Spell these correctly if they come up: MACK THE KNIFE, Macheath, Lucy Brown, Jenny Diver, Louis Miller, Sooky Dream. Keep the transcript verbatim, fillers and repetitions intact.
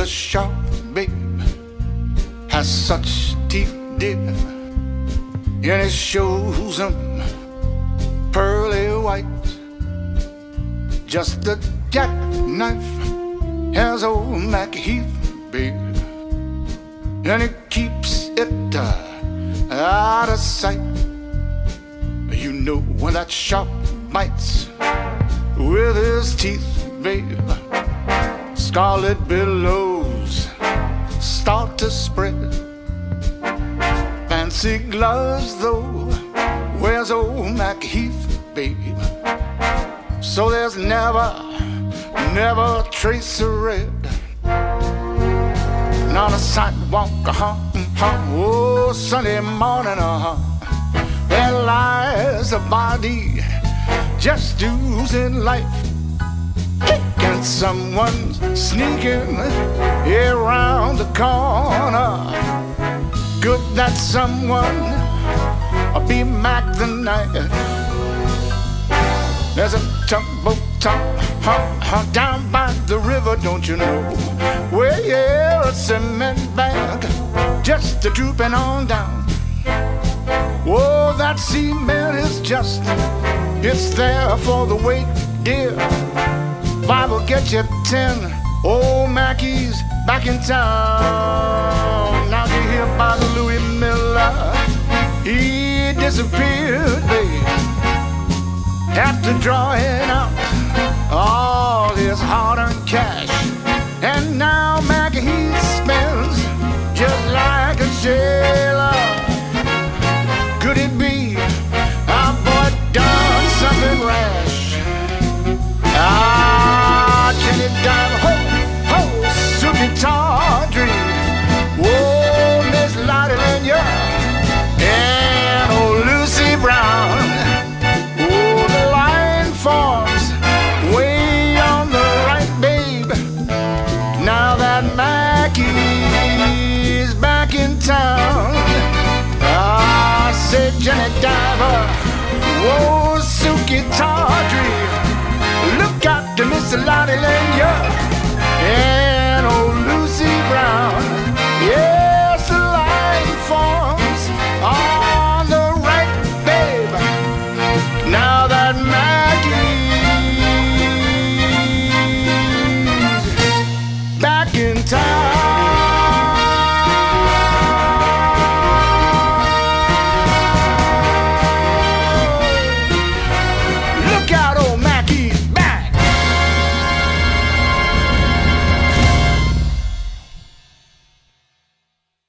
the shop, babe, has such deep dip, and it shows him pearly white, just a jackknife has old Macheath, babe, and it keeps it uh, out of sight. You know when that sharp bites with his teeth, babe, scarlet billows start to spread. Fancy gloves, though, wears old Macheath, babe, so there's never, never a trace of red. And on a sidewalk, uh-huh, uh-huh, oh, Sunday morning, uh-huh, there lies a body just oozing life. Can someone sneaking around the corner? Could that someone be Mac the Knife? There's a tugboat top hop, hop down by the river, don't you know? Well, yeah, a cement bag just a drooping on down. Oh, that cement is just, it's there for the weight, dear. Five will get you ten old Mackies back in town. Now you hear about Louis Miller, he disappeared, babe, after drawing out all his hard-earned cash. And now Mackie, he spends just like a jailer. Could it be our boy done something rash? Ah, Jenny Diver, ho, ho, Sooky Dream. Whoa, Miss Lottie and you, and old Lucy Brown. Oh, the line forms way on the right, babe, now that Mackie's back in town. Jenny Diver, whoa.